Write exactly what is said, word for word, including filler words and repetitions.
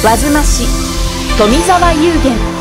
和妻師、冨澤幽弦。